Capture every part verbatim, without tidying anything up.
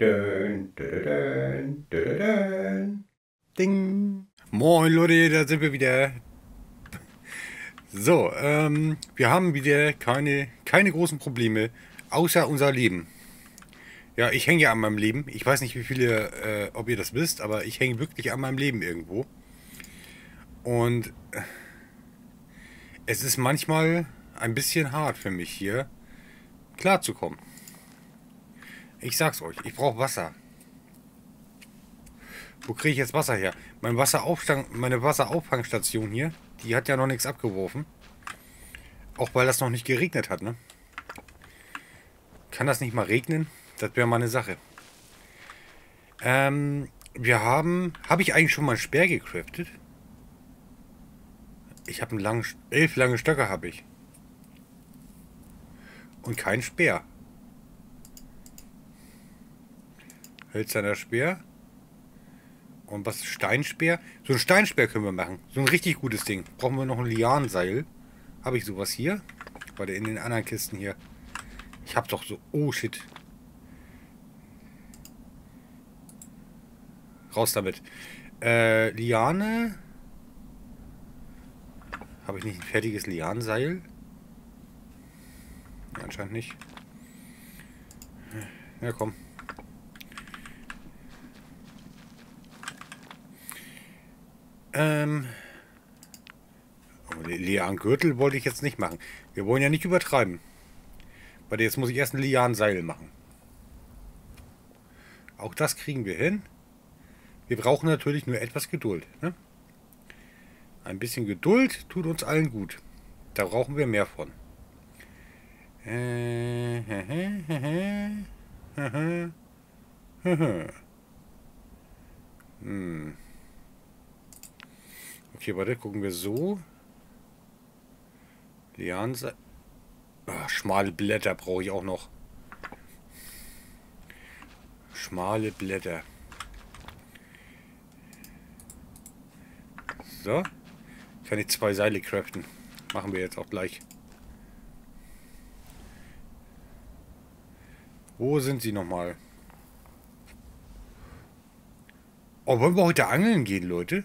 Dün, dün, dün, dün, dün. Ding. Moin Leute, da sind wir wieder. So, ähm, wir haben wieder keine, keine großen Probleme, außer unser Leben. Ja, ich hänge ja an meinem Leben. Ich weiß nicht, wie viele, äh, ob ihr das wisst, aber ich hänge wirklich an meinem Leben irgendwo. Und es ist manchmal ein bisschen hart für mich hier, klarzukommen. Ich sag's euch, ich brauche Wasser. Wo kriege ich jetzt Wasser her? Mein Wasserauffang, meine Wasserauffangstation hier, die hat ja noch nichts abgeworfen. Auch weil das noch nicht geregnet hat, ne? Kann das nicht mal regnen? Das wäre mal eine Sache. Ähm, wir haben... Habe ich eigentlich schon mal einen Speer gecraftet? Ich habe einen langen... Elf lange Stöcke habe ich. Und keinen Speer. Hölzerner Speer. Und was ist Steinspeer? So ein Steinspeer können wir machen. So ein richtig gutes Ding. Brauchen wir noch ein Lianenseil. Habe ich sowas hier? Bei der in den anderen Kisten hier. Ich habe doch so... Oh shit. Raus damit. Äh, Liane. Habe ich nicht ein fertiges Lianenseil? Anscheinend nicht. Ja, komm. Ähm, Lianengürtel wollte ich jetzt nicht machen. Wir wollen ja nicht übertreiben. Warte, jetzt muss ich erst ein Lianenseil machen. Auch das kriegen wir hin. Wir brauchen natürlich nur etwas Geduld. Ne? Ein bisschen Geduld tut uns allen gut. Da brauchen wir mehr von. Hm. Okay, warte, gucken wir so. Lianenseil. Oh, schmale Blätter brauche ich auch noch. Schmale Blätter. So. Kann ich zwei Seile craften. Machen wir jetzt auch gleich. Wo sind sie nochmal? Oh, wollen wir heute angeln gehen, Leute?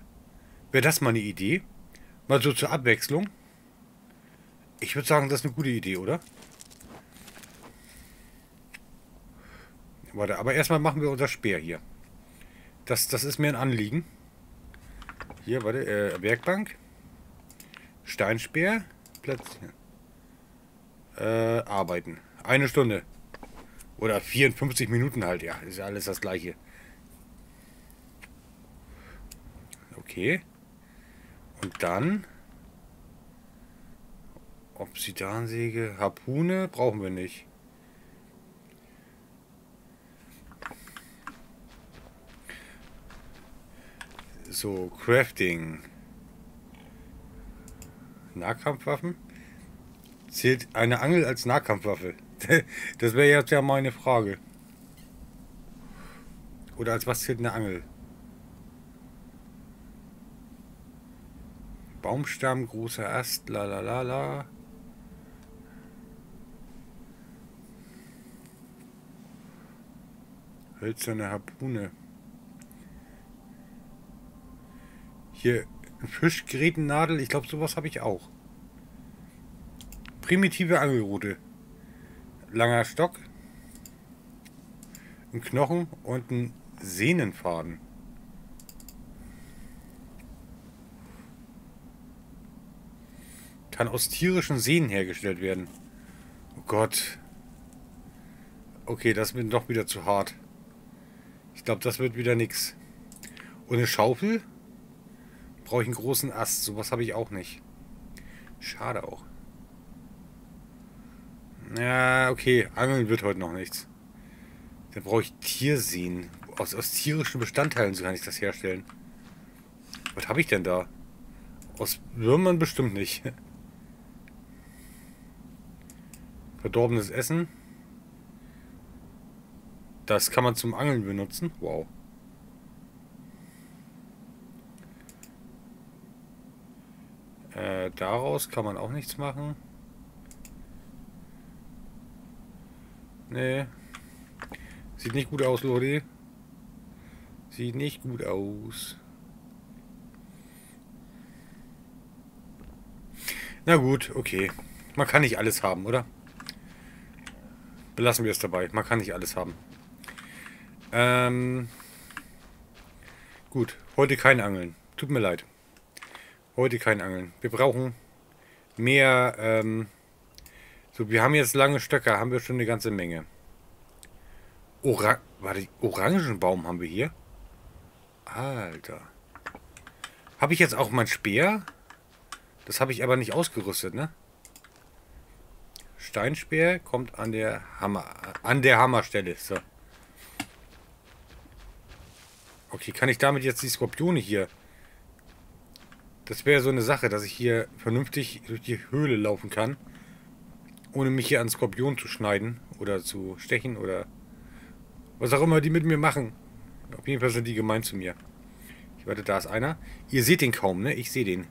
Wäre das mal eine Idee? Mal so zur Abwechslung. Ich würde sagen, das ist eine gute Idee, oder? Warte, aber erstmal machen wir unser Speer hier. Das, das ist mir ein Anliegen. Hier, warte, äh, Werkbank. Steinspeer. Platz. Äh, arbeiten. Eine Stunde. Oder vierundfünfzig Minuten halt, ja. Ist ja alles das Gleiche. Okay. Und dann Obsidiansäge, Harpune brauchen wir nicht. So, Crafting. Nahkampfwaffen? Zählt eine Angel als Nahkampfwaffe? Das wäre jetzt ja meine Frage. Oder als was zählt eine Angel? Baumstamm, großer Ast, la la la la. Hölzerne Harpune. Hier, Fischgrätennadel, ich glaube sowas habe ich auch. Primitive Angelrute. Langer Stock. Ein Knochen und ein Sehnenfaden. Kann aus tierischen Sehnen hergestellt werden. Oh Gott. Okay, das wird doch wieder zu hart. Ich glaube, das wird wieder nichts. Und eine Schaufel? Brauche ich einen großen Ast. Sowas habe ich auch nicht. Schade auch. Ja, okay. Angeln wird heute noch nichts. Dann brauche ich Tiersehnen. Aus, aus tierischen Bestandteilen so kann ich das herstellen. Was habe ich denn da? Aus Würmern bestimmt nicht. Verdorbenes Essen. Das kann man zum Angeln benutzen. Wow. Äh, daraus kann man auch nichts machen. Nee. Sieht nicht gut aus, Leute. Sieht nicht gut aus. Na gut, okay. Man kann nicht alles haben, oder? Belassen wir es dabei. Man kann nicht alles haben. Ähm... Gut, heute kein Angeln. Tut mir leid. Heute kein Angeln. Wir brauchen mehr, ähm... So, wir haben jetzt lange Stöcker. Haben wir schon eine ganze Menge. Orang... Warte, Orangenbaum haben wir hier? Alter. Habe ich jetzt auch mein Speer? Das habe ich aber nicht ausgerüstet, ne? Steinspeer kommt an der Hammer... An der Hammerstelle, so. Okay, kann ich damit jetzt die Skorpione hier... Das wäre so eine Sache, dass ich hier vernünftig durch die Höhle laufen kann. Ohne mich hier an Skorpion zu schneiden. Oder zu stechen oder... Was auch immer die mit mir machen. Auf jeden Fall sind die gemein zu mir. Ich warte, da ist einer. Ihr seht den kaum, ne? Ich sehe den.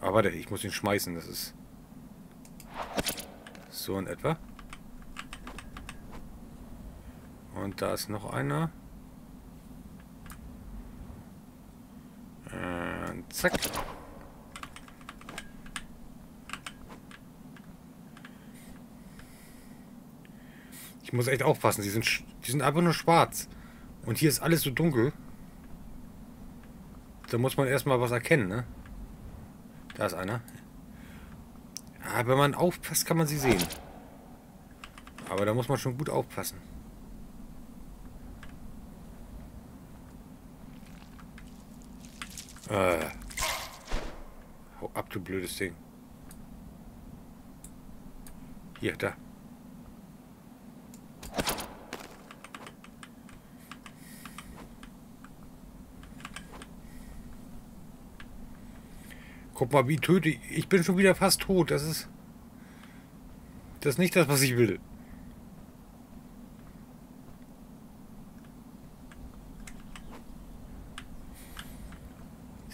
Ah, warte, ich muss ihn schmeißen. Das ist... So in etwa. Und da ist noch einer. Zack. Ich muss echt aufpassen. Die sind, die sind einfach nur schwarz. Und hier ist alles so dunkel. Da muss man erstmal was erkennen, ne? Da ist einer. Aber wenn man aufpasst, kann man sie sehen. Aber da muss man schon gut aufpassen. Äh. Hau ab, du blödes Ding. Hier, da. Guck mal, wie töte ich. Ich bin schon wieder fast tot. Das ist... Das ist nicht das, was ich will.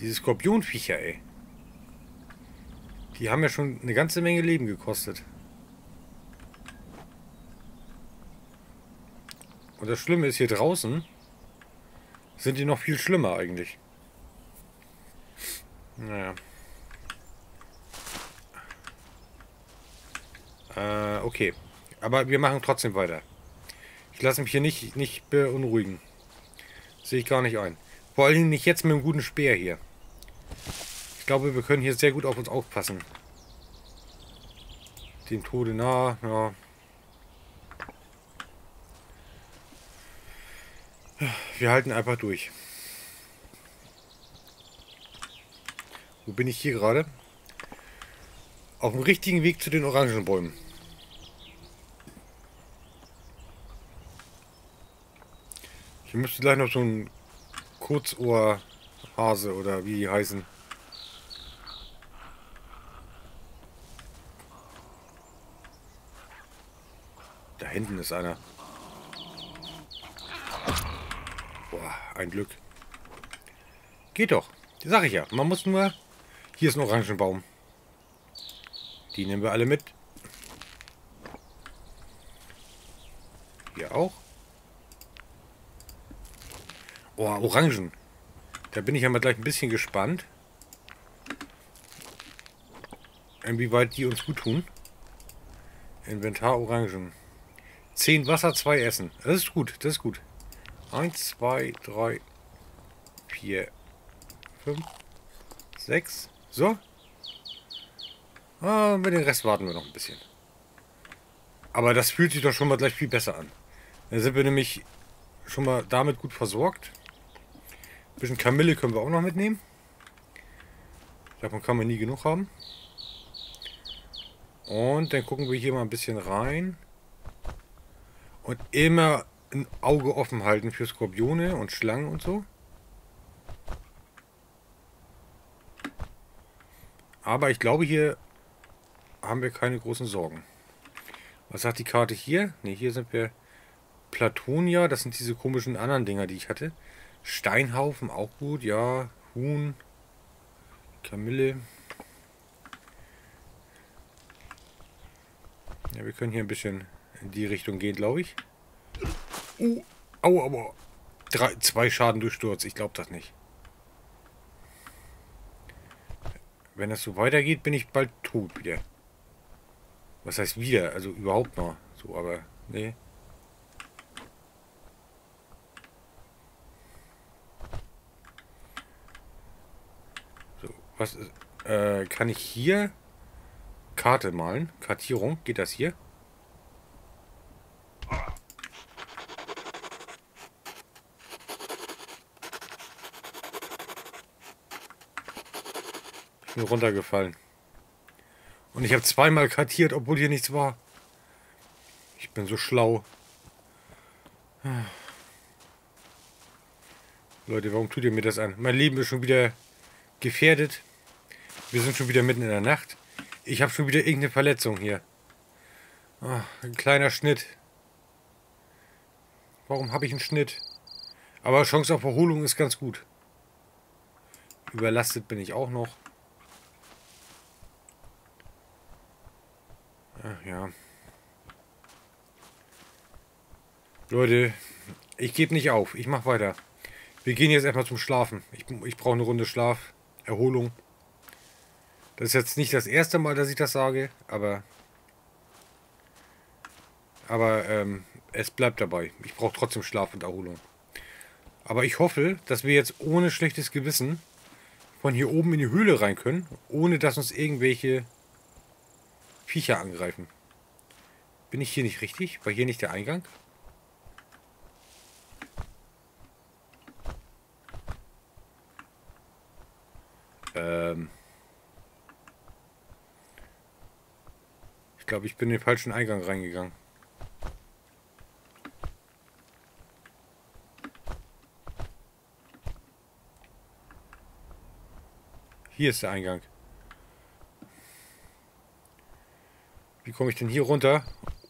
Diese Skorpionviecher, ey. Die haben ja schon eine ganze Menge Leben gekostet. Und das Schlimme ist, hier draußen sind die noch viel schlimmer eigentlich. Naja. Äh, okay. Aber wir machen trotzdem weiter. Ich lasse mich hier nicht, nicht beunruhigen. Sehe ich gar nicht ein. Vor allem nicht jetzt mit einem guten Speer hier. Ich glaube, wir können hier sehr gut auf uns aufpassen. Dem Tode nah, ja. Wir halten einfach durch. Wo bin ich hier gerade? Auf dem richtigen Weg zu den Orangenbäumen. Hier müsste gleich noch so ein Kurzohrhase oder wie die heißen. Da hinten ist einer. Boah, ein Glück. Geht doch. Sag ich ja. Man muss nur... Hier ist ein Orangenbaum. Die nehmen wir alle mit. Hier auch. Oh, Orangen. Da bin ich ja mal gleich ein bisschen gespannt. Inwieweit die uns gut tun. Inventar Orangen. zehn Wasser, zwei Essen. Das ist gut, das ist gut. eins, zwei, drei, vier, fünf, sechs. So. Ah, mit dem Rest warten wir noch ein bisschen. Aber das fühlt sich doch schon mal gleich viel besser an. Dann sind wir nämlich schon mal damit gut versorgt. Ein bisschen Kamille können wir auch noch mitnehmen. Davon kann man nie genug haben. Und dann gucken wir hier mal ein bisschen rein. Und immer ein Auge offen halten für Skorpione und Schlangen und so. Aber ich glaube, hier haben wir keine großen Sorgen. Was sagt die Karte hier? Ne, hier sind wir... Platonia, das sind diese komischen anderen Dinger, die ich hatte. Steinhaufen, auch gut, ja. Huhn. Kamille. Ja, wir können hier ein bisschen in die Richtung gehen, glaube ich. Uh, au, aber drei, zwei Schaden durch Sturz. Ich glaube das nicht. Wenn das so weitergeht, bin ich bald tot wieder. Was heißt wieder? Also überhaupt mal. So, aber nee. So, was ist... Äh, kann ich hier Karte malen? Kartierung? Geht das hier? Ich bin runtergefallen. Und ich habe zweimal kartiert, obwohl hier nichts war. Ich bin so schlau. Leute, warum tut ihr mir das an? Mein Leben ist schon wieder gefährdet. Wir sind schon wieder mitten in der Nacht. Ich habe schon wieder irgendeine Verletzung hier. Oh, ein kleiner Schnitt. Warum habe ich einen Schnitt? Aber Chance auf Erholung ist ganz gut. Überlastet bin ich auch noch. Ach ja. Leute, ich gebe nicht auf. Ich mache weiter. Wir gehen jetzt erstmal zum Schlafen. Ich, ich brauche eine Runde Schlaf. Erholung. Das ist jetzt nicht das erste Mal, dass ich das sage, aber aber ähm, es bleibt dabei. Ich brauche trotzdem Schlaf und Erholung. Aber ich hoffe, dass wir jetzt ohne schlechtes Gewissen von hier oben in die Höhle rein können, ohne dass uns irgendwelche Viecher angreifen. Bin ich hier nicht richtig? War hier nicht der Eingang? Ähm... Ich glaube, ich bin in den falschen Eingang reingegangen. Hier ist der Eingang. Wie komme ich denn hier runter,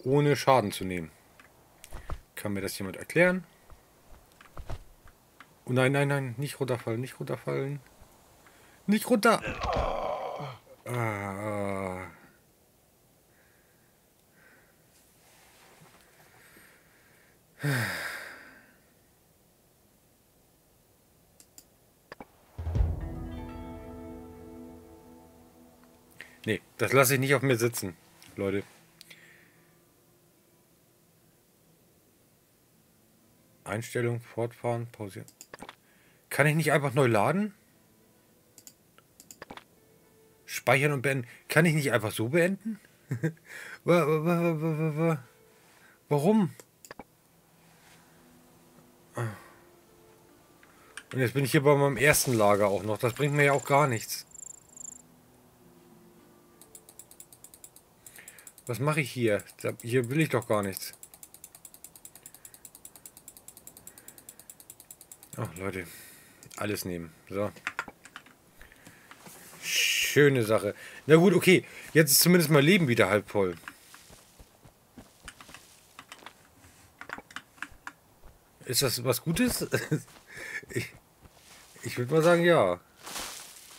ohne Schaden zu nehmen? Kann mir das jemand erklären? Oh nein, nein, nein, nicht runterfallen, nicht runterfallen. Nicht runter! Ah. Nee, das lasse ich nicht auf mir sitzen, Leute. Einstellung, fortfahren, pausieren. Kann ich nicht einfach neu laden? Speichern und beenden. Kann ich nicht einfach so beenden? Warum? Und jetzt bin ich hier bei meinem ersten Lager auch noch. Das bringt mir ja auch gar nichts. Was mache ich hier? Da, hier will ich doch gar nichts. Ach Leute, alles nehmen. So. Schöne Sache. Na gut, okay. Jetzt ist zumindest mein Leben wieder halb voll. Ist das was Gutes? Ich, ich würde mal sagen, ja.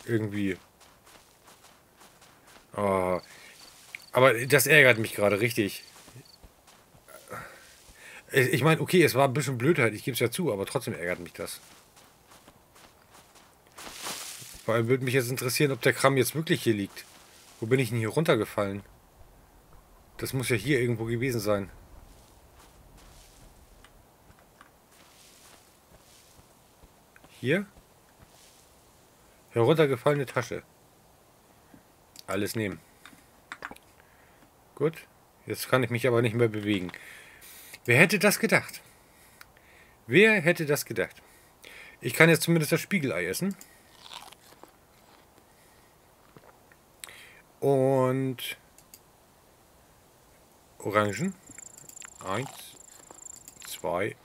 Irgendwie. Oh. Aber das ärgert mich gerade richtig. Ich meine, okay, es war ein bisschen Blödheit, ich gebe es ja zu, aber trotzdem ärgert mich das. Vor allem würde mich jetzt interessieren, ob der Kram jetzt wirklich hier liegt. Wo bin ich denn hier runtergefallen? Das muss ja hier irgendwo gewesen sein. Hier? Heruntergefallene Tasche. Alles nehmen. Gut. Jetzt kann ich mich aber nicht mehr bewegen. Wer hätte das gedacht? Wer hätte das gedacht? Ich kann jetzt zumindest das Spiegelei essen. Und Orangen. Eins, zwei,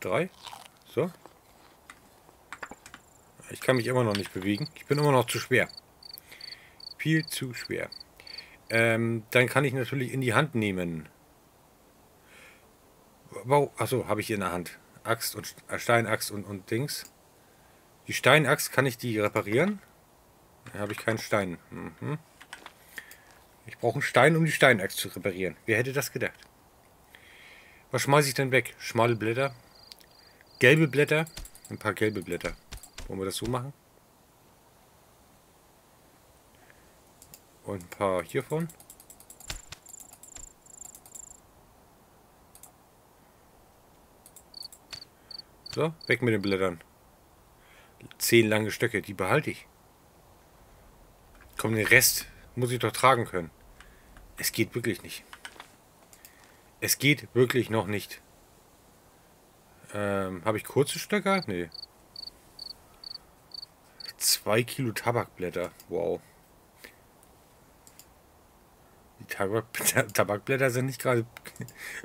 drei. So. Ich kann mich immer noch nicht bewegen. Ich bin immer noch zu schwer. Viel zu schwer. Ähm, dann kann ich natürlich in die Hand nehmen. Achso, habe ich in der Hand. Axt und Steinaxt und, und Dings. Die Steinaxt, kann ich die reparieren? Dann habe ich keinen Stein. Mhm. Ich brauche einen Stein, um die Steinaxt zu reparieren. Wer hätte das gedacht? Was schmeiße ich denn weg? Schmale Blätter? Gelbe Blätter? Ein paar gelbe Blätter. Wollen wir das so machen? Und ein paar hiervon. So, weg mit den Blättern. Zehn lange Stöcke, die behalte ich. Komm, den Rest muss ich doch tragen können. Es geht wirklich nicht. Es geht wirklich noch nicht. Ähm, habe ich kurze Stöcke? Nee. Zwei Kilo Tabakblätter. Wow. Die Tabak Tabakblätter sind nicht gerade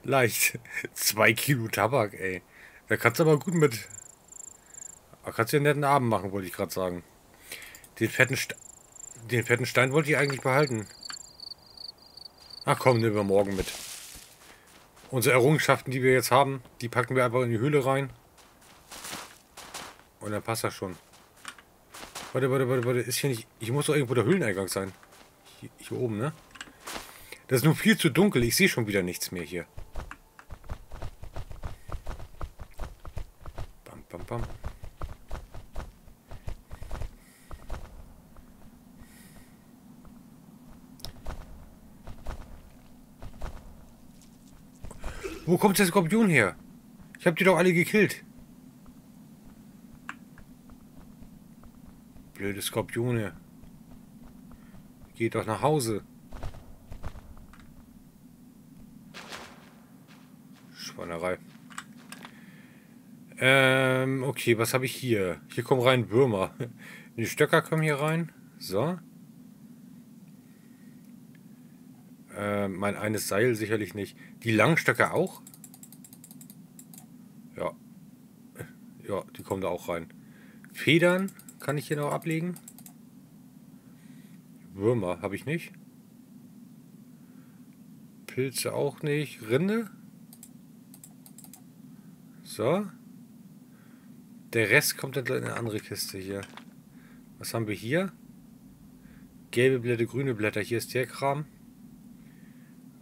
leicht. Zwei Kilo Tabak, ey. Da kannst du aber gut mit... Da kannst du einen netten Abend machen, wollte ich gerade sagen. Den fetten, Den fetten Stein wollte ich eigentlich behalten. Ach komm, nehmen wir morgen mit. Unsere Errungenschaften, die wir jetzt haben, die packen wir einfach in die Höhle rein. Und dann passt das schon. Warte, warte, warte, warte. Ist hier nicht... Ich muss doch irgendwo der Höhleneingang sein. Hier, hier oben, ne? Das ist nur viel zu dunkel. Ich sehe schon wieder nichts mehr hier. Bam, bam, bam. Wo kommt der Skorpion her? Ich hab die doch alle gekillt. Blöde Skorpione. Geht doch nach Hause. Schweinerei. Ähm, okay, was habe ich hier? Hier kommen rein Würmer. Die Stöcker kommen hier rein. So. Ähm, mein eines Seil sicherlich nicht. Die Langstöcke auch? Ja. Ja, die kommen da auch rein. Federn kann ich hier noch ablegen. Würmer habe ich nicht. Pilze auch nicht. Rinde. So. Der Rest kommt dann in eine andere Kiste hier. Was haben wir hier? Gelbe Blätter, grüne Blätter. Hier ist der Kram.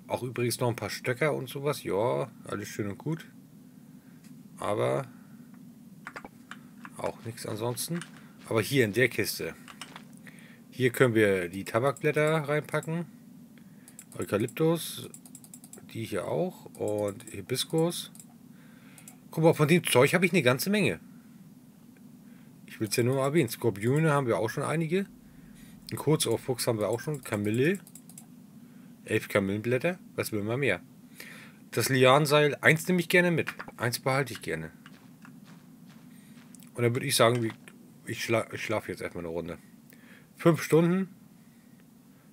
Auch übrigens noch ein paar Stöcker und sowas. Ja, alles schön und gut. Aber auch nichts ansonsten. Aber hier in der Kiste. Hier können wir die Tabakblätter reinpacken. Eukalyptus. Die hier auch. Und Hibiskus. Guck mal, von dem Zeug habe ich eine ganze Menge. Ich will es ja nur mal erwähnen. Skorpione haben wir auch schon einige. Ein Kurzohrfuchs haben wir auch schon. Kamille. Elf Kamillenblätter, was will man mehr? Das Lianenseil, eins nehme ich gerne mit. Eins behalte ich gerne. Und dann würde ich sagen, ich schla ich schlafe jetzt erstmal eine Runde. Fünf Stunden.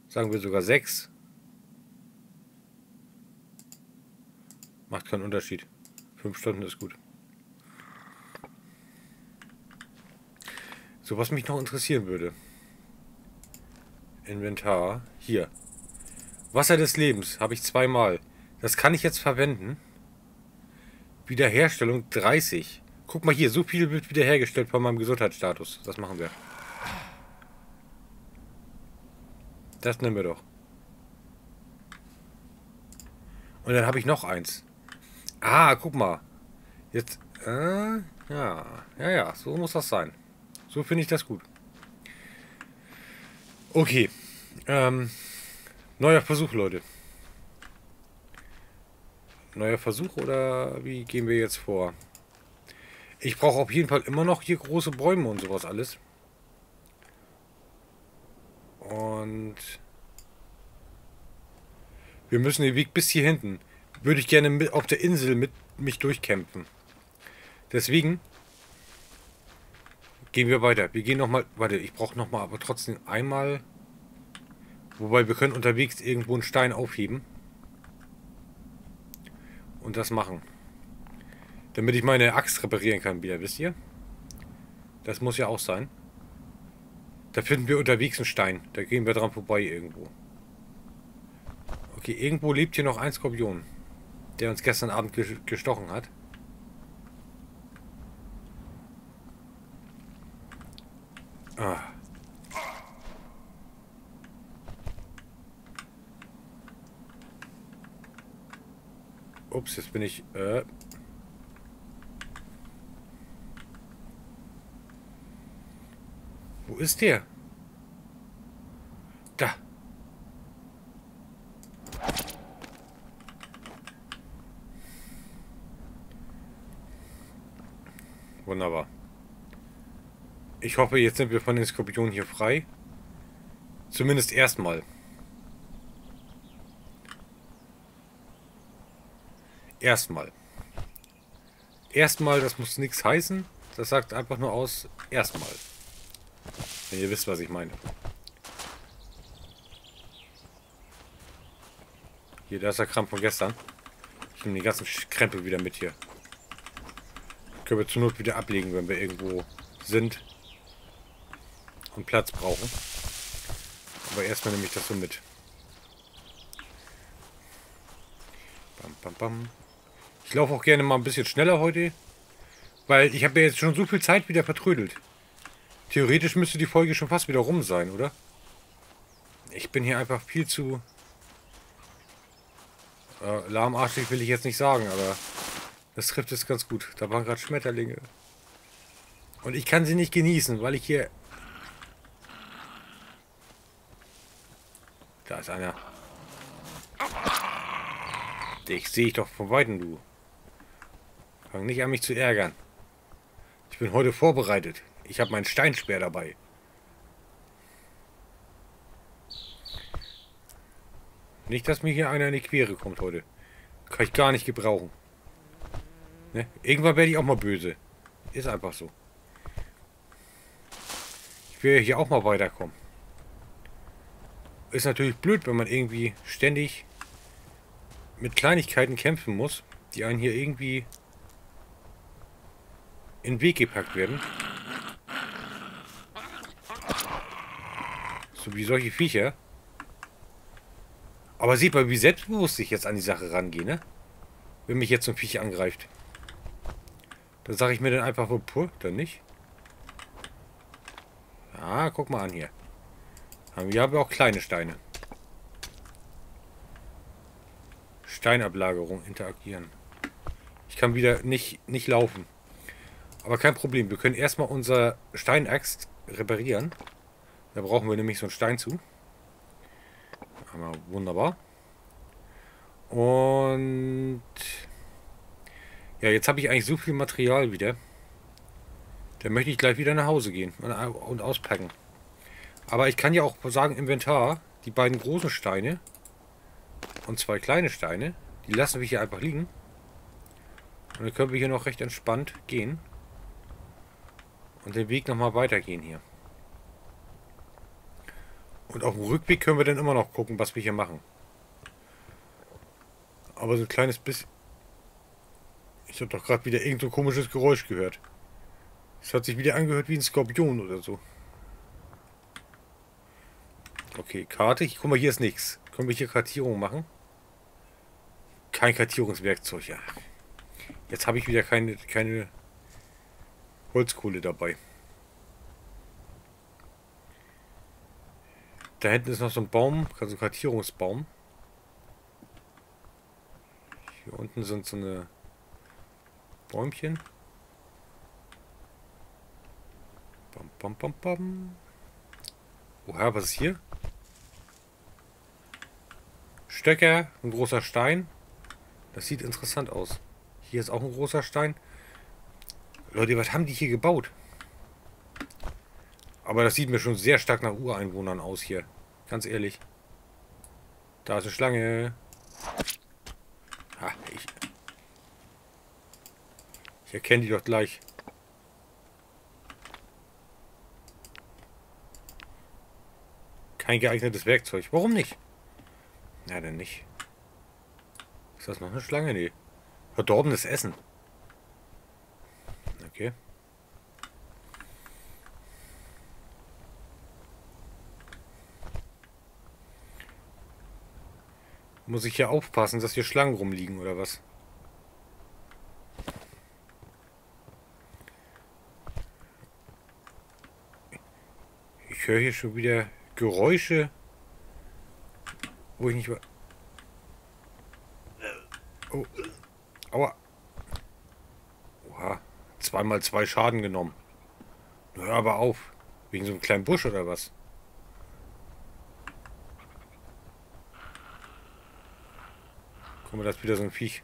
Sagen wir sogar sechs. Macht keinen Unterschied. Fünf Stunden ist gut. So, was mich noch interessieren würde. Inventar. Hier. Wasser des Lebens habe ich zweimal. Das kann ich jetzt verwenden. Wiederherstellung dreißig. Guck mal hier, so viel wird wiederhergestellt von meinem Gesundheitsstatus. Das machen wir. Das nehmen wir doch. Und dann habe ich noch eins. Ah, guck mal. Jetzt, äh, ja, ja, ja, so muss das sein. So finde ich das gut. Okay, ähm... neuer Versuch, Leute. Neuer Versuch oder wie gehen wir jetzt vor? Ich brauche auf jeden Fall immer noch hier große Bäume und sowas alles. Und wir müssen den Weg bis hier hinten. Würde ich gerne mit auf der Insel mit mich durchkämpfen. Deswegen gehen wir weiter. Wir gehen nochmal... Warte, ich brauche nochmal, aber trotzdem einmal... Wobei, wir können unterwegs irgendwo einen Stein aufheben. Und das machen. Damit ich meine Axt reparieren kann wieder, wisst ihr? Das muss ja auch sein. Da finden wir unterwegs einen Stein. Da gehen wir dran vorbei irgendwo. Okay, irgendwo lebt hier noch ein Skorpion. Der uns gestern Abend gestochen hat. Ah. Ups, jetzt bin ich... Äh Wo ist der? Da. Wunderbar. Ich hoffe, jetzt sind wir von den Skorpionen hier frei. Zumindest erstmal. Erstmal. Erstmal, das muss nichts heißen. Das sagt einfach nur aus, erstmal. Wenn ihr wisst, was ich meine. Hier, da ist der Kram von gestern. Ich nehme die ganzen Krempel wieder mit hier. Können wir zur Not wieder ablegen, wenn wir irgendwo sind und Platz brauchen. Aber erstmal nehme ich das so mit. Bam, bam, bam. Ich laufe auch gerne mal ein bisschen schneller heute, weil ich habe ja jetzt schon so viel Zeit wieder vertrödelt. Theoretisch müsste die Folge schon fast wieder rum sein, oder? Ich bin hier einfach viel zu... Äh, lahmarschig will ich jetzt nicht sagen, aber das trifft es ganz gut. Da waren gerade Schmetterlinge. Und ich kann sie nicht genießen, weil ich hier... Da ist einer. Dich sehe ich doch von Weitem, du. Fang nicht an, mich zu ärgern. Ich bin heute vorbereitet. Ich habe meinen Steinspeer dabei. Nicht, dass mir hier einer in die Quere kommt heute. Kann ich gar nicht gebrauchen. Ne? Irgendwann werde ich auch mal böse. Ist einfach so. Ich will hier auch mal weiterkommen. Ist natürlich blöd, wenn man irgendwie ständig mit Kleinigkeiten kämpfen muss, die einen hier irgendwie in den Weg gepackt werden. So wie solche Viecher. Aber seht mal, wie selbstbewusst ich jetzt an die Sache rangehe, ne? Wenn mich jetzt so ein Viech angreift. Da sage ich mir dann einfach, pur, dann nicht. Ah, guck mal an hier. Hier haben wir auch kleine Steine. Steinablagerung, interagieren. Ich kann wieder nicht, nicht laufen. Aber kein Problem, wir können erstmal unsere Steinaxt reparieren. Da brauchen wir nämlich so einen Stein zu. Aber wunderbar. Und... Ja, jetzt habe ich eigentlich so viel Material wieder. Da möchte ich gleich wieder nach Hause gehen und auspacken. Aber ich kann ja auch sagen, Inventar, die beiden großen Steine und zwei kleine Steine, die lassen wir hier einfach liegen. Und dann können wir hier noch recht entspannt gehen. Und den Weg nochmal weitergehen hier. Und auf dem Rückweg können wir dann immer noch gucken, was wir hier machen. Aber so ein kleines bisschen... Ich habe doch gerade wieder irgend so ein komisches Geräusch gehört. Es hat sich wieder angehört wie ein Skorpion oder so. Okay, Karte. Ich guck mal, hier ist nichts. Können wir hier Kartierung machen? Kein Kartierungswerkzeug, ja. Jetzt habe ich wieder keine, keine Holzkohle dabei. Da hinten ist noch so ein Baum, also ein Kartierungsbaum. Hier unten sind so eine Bäumchen. Bam, bam, bam, bam. Oha, was ist hier? Stöcker, ein großer Stein. Das sieht interessant aus. Hier ist auch ein großer Stein. Leute, was haben die hier gebaut? Aber das sieht mir schon sehr stark nach Ureinwohnern aus hier. Ganz ehrlich. Da ist eine Schlange. Ha, ich, ich erkenne die doch gleich. Kein geeignetes Werkzeug. Warum nicht? Na, dann nicht. Ist das noch eine Schlange? Nee. Verdorbenes Essen. Okay. Muss ich hier aufpassen, dass hier Schlangen rumliegen, oder was? Ich höre hier schon wieder Geräusche, wo ich nicht... Oh, Ah, zweimal zwei Schaden genommen. Hör aber auf. Wegen so einem kleinen Busch oder was? Guck mal, das ist wieder so ein Viech.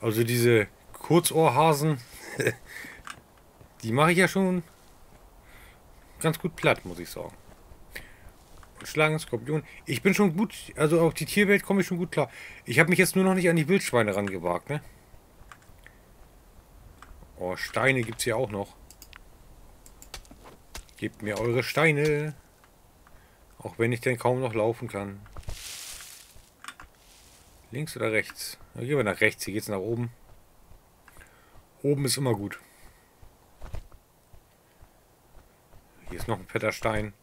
Also diese Kurzohrhasen, die mache ich ja schon ganz gut platt, muss ich sagen. Schlagen, Skorpion. Ich bin schon gut, also auf die Tierwelt komme ich schon gut klar. Ich habe mich jetzt nur noch nicht an die Wildschweine rangewagt, ne? Oh, Steine gibt es hier auch noch. Gebt mir eure Steine. Auch wenn ich denn kaum noch laufen kann. Links oder rechts? Dann gehen wir nach rechts, hier geht es nach oben. Oben ist immer gut. Hier ist noch ein fetter Stein.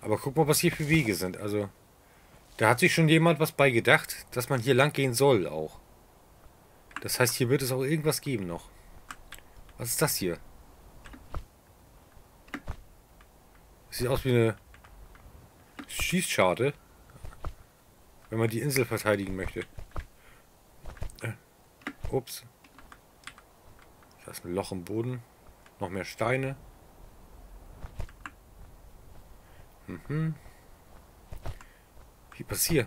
Aber guck mal, was hier für Wege sind. Also, da hat sich schon jemand was bei gedacht, dass man hier lang gehen soll auch. Das heißt, hier wird es auch irgendwas geben noch. Was ist das hier? Das sieht aus wie eine Schießscharte. Wenn man die Insel verteidigen möchte. Äh, ups. Da ist ein Loch im Boden. Noch mehr Steine. Mhm. Wie passiert?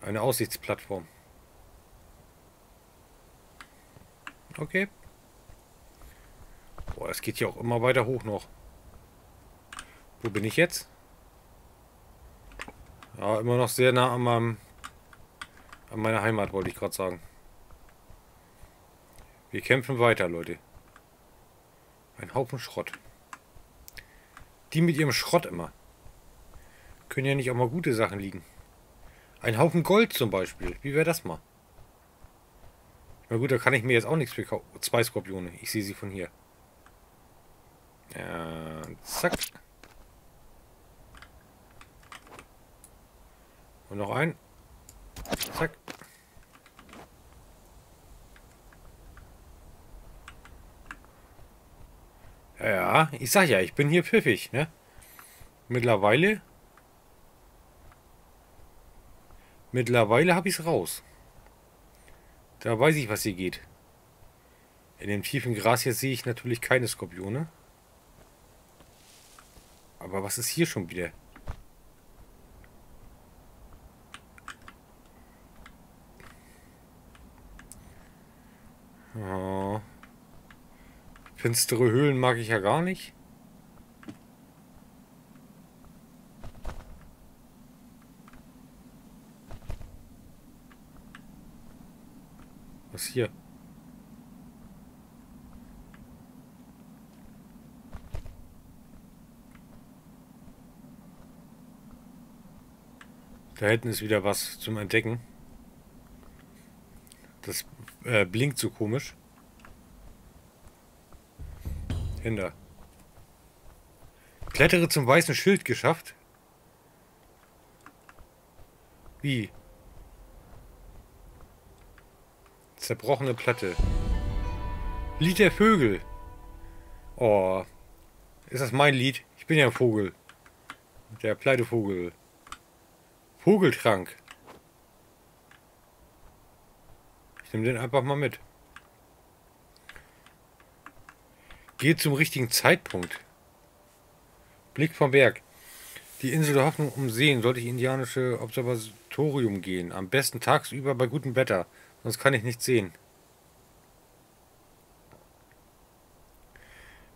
Eine Aussichtsplattform. Okay. Boah, es geht hier auch immer weiter hoch noch. Wo bin ich jetzt? Ja, immer noch sehr nah an meinem, an meiner Heimat, wollte ich gerade sagen. Wir kämpfen weiter, Leute. Ein Haufen Schrott. Die mit ihrem Schrott immer. Können ja nicht auch mal gute Sachen liegen. Ein Haufen Gold zum Beispiel. Wie wäre das mal? Na gut, da kann ich mir jetzt auch nichts für kaufen. Zwei Skorpione. Ich sehe sie von hier. Ja, zack. Und noch ein. Zack. Ja, ich sag ja, ich bin hier pfiffig, ne? Mittlerweile... Mittlerweile habe ich es raus. Da weiß ich, was hier geht. In dem tiefen Gras hier sehe ich natürlich keine Skorpione. Aber was ist hier schon wieder? Oh. Finstere Höhlen mag ich ja gar nicht. Was hier? Da hinten ist wieder was zum Entdecken. Das äh, blinkt so komisch. Hinter. Klettere zum weißen Schild geschafft. Wie? Zerbrochene Platte. Lied der Vögel. Oh. Ist das mein Lied? Ich bin ja ein Vogel. Der Pleitevogel. Vogeltrank. Ich nehme den einfach mal mit. Geht zum richtigen Zeitpunkt. Blick vom Berg. Die Insel der Hoffnung umsehen, sollte ich ins indianische Observatorium gehen. Am besten tagsüber bei gutem Wetter. Sonst kann ich nichts sehen.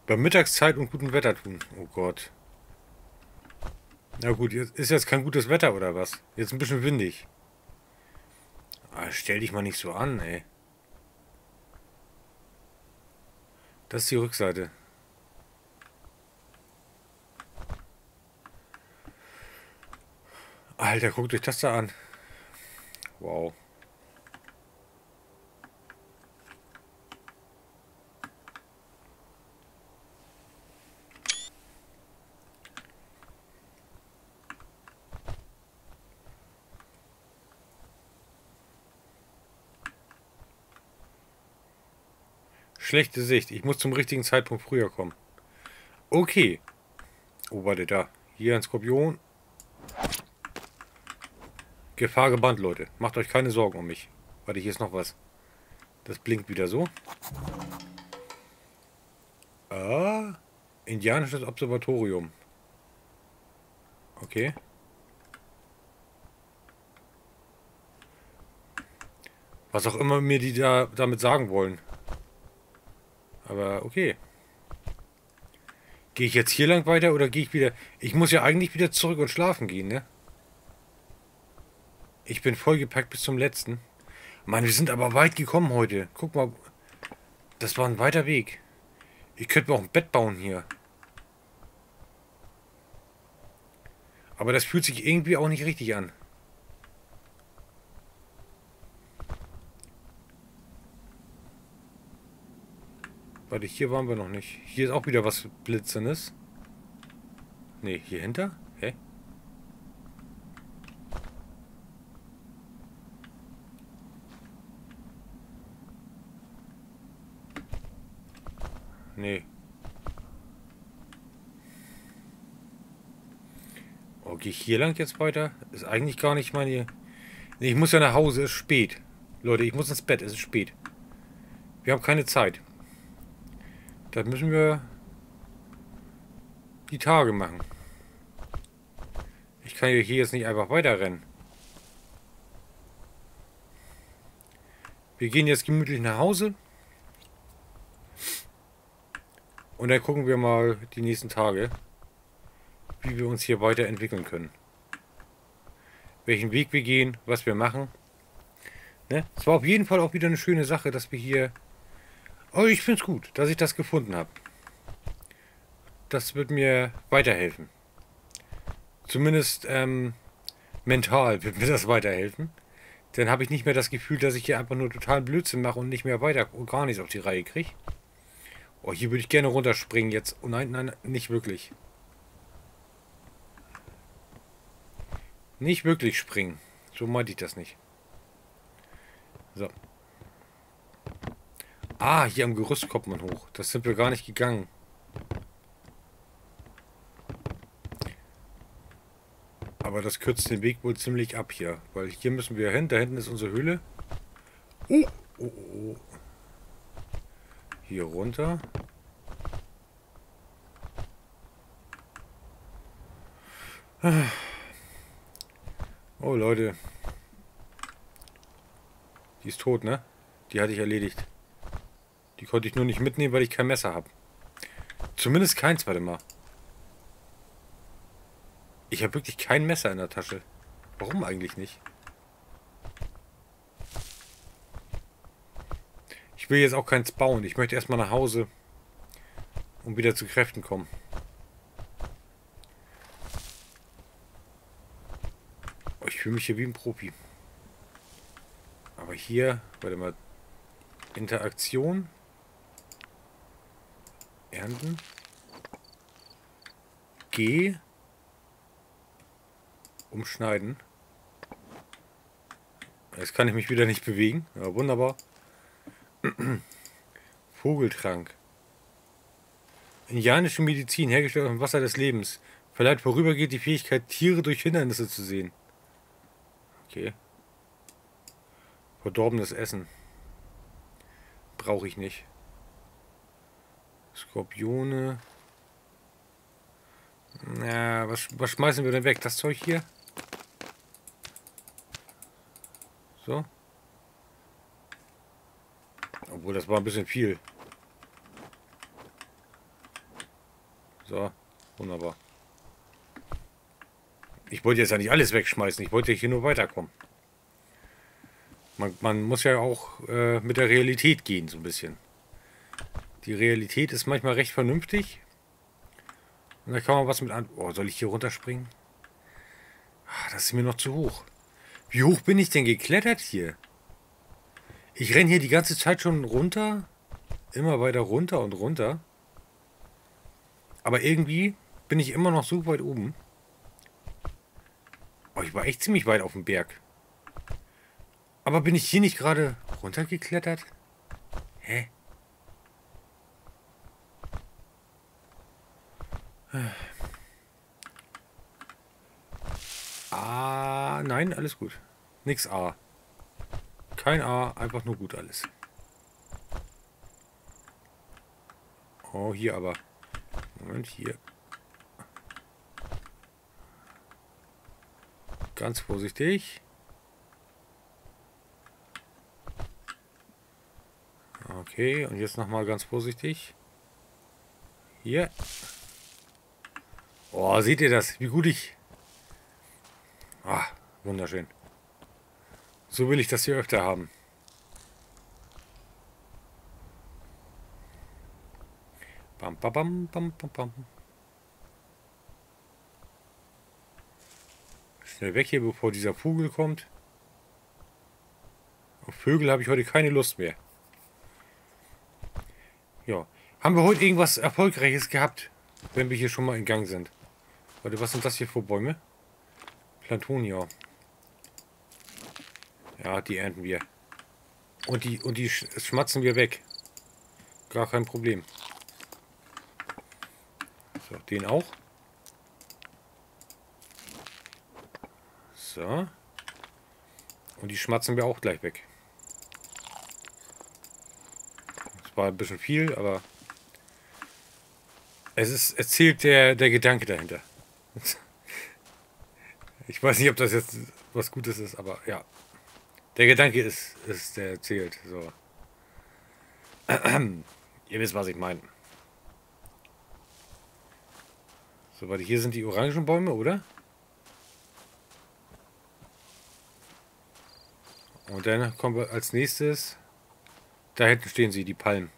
Bei Mittagszeit und gutem Wetter tun. Oh Gott. Na gut, jetzt ist jetzt kein gutes Wetter oder was? Jetzt ein bisschen windig. Ah, stell dich mal nicht so an, ey. Das ist die Rückseite. Alter, guckt euch das da an. Wow. Schlechte Sicht. Ich muss zum richtigen Zeitpunkt früher kommen. Okay. Oh, warte, da. Hier ein Skorpion. Gefahr gebannt, Leute. Macht euch keine Sorgen um mich. Warte, hier ist noch was. Das blinkt wieder so. Ah. Indianisches Observatorium. Okay. Was auch immer mir die da damit sagen wollen. Aber okay. Gehe ich jetzt hier lang weiter oder gehe ich wieder... Ich muss ja eigentlich wieder zurück und schlafen gehen, ne? Ich bin vollgepackt bis zum letzten. Mann, wir sind aber weit gekommen heute. Guck mal. Das war ein weiter Weg. Ich könnte mir auch ein Bett bauen hier. Aber das fühlt sich irgendwie auch nicht richtig an. Warte, hier waren wir noch nicht. Hier ist auch wieder was Blitzendes. Ne, hier hinter? Hä? Ne. Oh, gehe ich hier lang jetzt weiter? Ist eigentlich gar nicht meine... Ne, ich muss ja nach Hause. Es ist spät. Leute, ich muss ins Bett. Es ist spät. Wir haben keine Zeit. Das müssen wir die Tage machen. Ich kann hier jetzt nicht einfach weiterrennen. Wir gehen jetzt gemütlich nach Hause. Und dann gucken wir mal die nächsten Tage, wie wir uns hier weiterentwickeln können. Welchen Weg wir gehen, was wir machen. Ne? Es war auf jeden Fall auch wieder eine schöne Sache, dass wir hier... Oh, ich finde es gut, dass ich das gefunden habe. Das wird mir weiterhelfen. Zumindest ähm, mental wird mir das weiterhelfen. Dann habe ich nicht mehr das Gefühl, dass ich hier einfach nur total Blödsinn mache und nicht mehr weiter und gar nichts auf die Reihe kriege. Oh, hier würde ich gerne runterspringen jetzt. Oh nein, nein, nicht wirklich. Nicht wirklich springen. So meinte ich das nicht. So. Ah, hier am Gerüst kommt man hoch. Das sind wir gar nicht gegangen. Aber das kürzt den Weg wohl ziemlich ab hier. Weil hier müssen wir hin. Da hinten ist unsere Höhle. Oh, oh, oh. Hier runter. Oh, Leute. Die ist tot, ne? Die hatte ich erledigt. Die konnte ich nur nicht mitnehmen, weil ich kein Messer habe. Zumindest keins, warte mal. Ich habe wirklich kein Messer in der Tasche. Warum eigentlich nicht? Ich will jetzt auch keins bauen. Ich möchte erstmal nach Hause und wieder zu Kräften kommen. Oh, ich fühle mich hier wie ein Profi. Aber hier, warte mal, Interaktion. Ernten. G. Umschneiden. Jetzt kann ich mich wieder nicht bewegen. Ja, wunderbar. Vogeltrank. Indianische Medizin, hergestellt aus dem Wasser des Lebens. Verleiht vorübergehend die Fähigkeit, Tiere durch Hindernisse zu sehen. Okay. Verdorbenes Essen. Brauche ich nicht. Skorpione. Na, was, was schmeißen wir denn weg? Das Zeug hier? So. Obwohl, das war ein bisschen viel. So, wunderbar. Ich wollte jetzt ja nicht alles wegschmeißen. Ich wollte hier nur weiterkommen. Man, man muss ja auch äh, mit der Realität gehen, so ein bisschen. Die Realität ist manchmal recht vernünftig. Und da kann man was mit an... Oh, soll ich hier runterspringen? Ach, das ist mir noch zu hoch. Wie hoch bin ich denn geklettert hier? Ich renne hier die ganze Zeit schon runter. Immer weiter runter und runter. Aber irgendwie bin ich immer noch so weit oben. Oh, ich war echt ziemlich weit auf dem Berg. Aber bin ich hier nicht gerade runtergeklettert? Hä? Ah, nein, alles gut. Nix A. Kein A, einfach nur gut alles. Oh, hier aber. Moment, hier. Ganz vorsichtig. Okay, und jetzt nochmal ganz vorsichtig. Hier. Oh, seht ihr das? Wie gut ich... Ah, wunderschön. So will ich das hier öfter haben. Bam, bam, bam, bam, bam, bam. Schnell weg hier, bevor dieser Vogel kommt. Auf Vögel habe ich heute keine Lust mehr. Ja. Haben wir heute irgendwas Erfolgreiches gehabt, wenn wir hier schon mal in Gang sind? Warte, was sind das hier für Bäume? Plantonia. Ja, die ernten wir. Und die, und die schmatzen wir weg. Gar kein Problem. So, den auch. So. Und die schmatzen wir auch gleich weg. Das war ein bisschen viel, aber es ist, es zählt der, der Gedanke dahinter. Ich weiß nicht, ob das jetzt was Gutes ist, aber ja. Der Gedanke ist, ist der zählt. So. Ihr wisst, was ich meine. So, warte, hier sind die Orangenbäume, oder? Und dann kommen wir als nächstes. Da hinten stehen sie, die Palmen.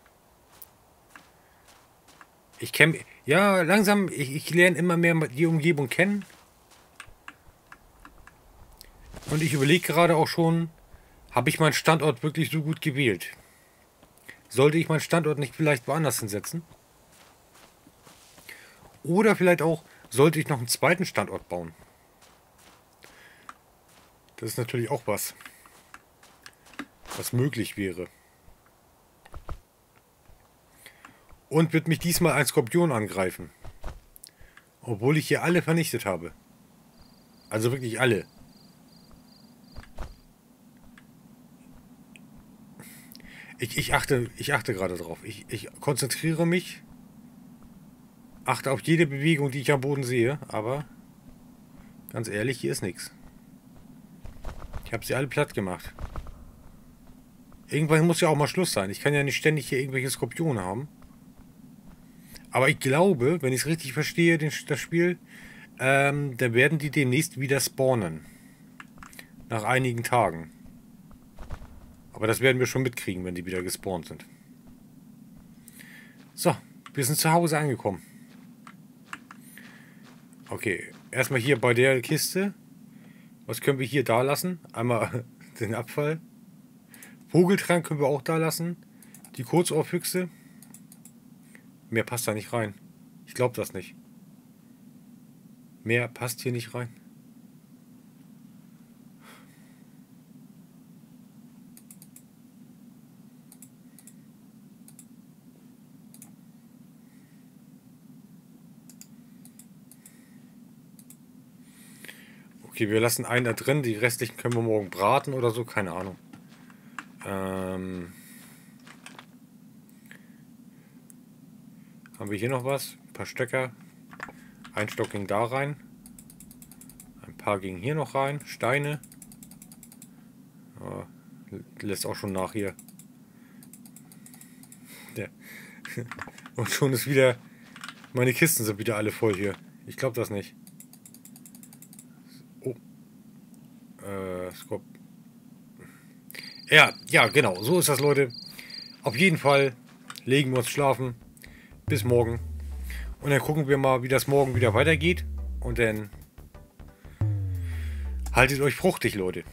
Ich kenne... Ja, langsam, ich, ich lerne immer mehr die Umgebung kennen. Und ich überlege gerade auch schon, habe ich meinen Standort wirklich so gut gewählt? Sollte ich meinen Standort nicht vielleicht woanders hinsetzen? Oder vielleicht auch, sollte ich noch einen zweiten Standort bauen? Das ist natürlich auch was, was möglich wäre. Und wird mich diesmal ein Skorpion angreifen. Obwohl ich hier alle vernichtet habe. Also wirklich alle. Ich, ich achte, ich achte gerade drauf. Ich, ich konzentriere mich. Achte auf jede Bewegung, die ich am Boden sehe. Aber ganz ehrlich, hier ist nichts. Ich habe sie alle platt gemacht. Irgendwann muss ja auch mal Schluss sein. Ich kann ja nicht ständig hier irgendwelche Skorpione haben. Aber ich glaube, wenn ich es richtig verstehe, den, das Spiel, ähm, dann werden die demnächst wieder spawnen. Nach einigen Tagen. Aber das werden wir schon mitkriegen, wenn die wieder gespawnt sind. So, wir sind zu Hause angekommen. Okay, erstmal hier bei der Kiste. Was können wir hier da lassen? Einmal den Abfall. Vogeltrank können wir auch da lassen. Die Kurzohrfüchse. Mehr passt da nicht rein. Ich glaube das nicht. Mehr passt hier nicht rein. Okay, wir lassen einen da drin, die restlichen können wir morgen braten oder so, keine Ahnung. Ähm, haben wir hier noch was? Ein paar Stöcker. Ein Stock ging da rein. Ein paar gingen hier noch rein. Steine. Oh, lässt auch schon nach hier. Ja. Und schon ist wieder... Meine Kisten sind wieder alle voll hier. Ich glaube das nicht. Ja, ja, genau. So ist das, Leute. Auf jeden Fall legen wir uns schlafen. Bis morgen. Und dann gucken wir mal, wie das morgen wieder weitergeht. Und dann haltet euch fruchtig, Leute.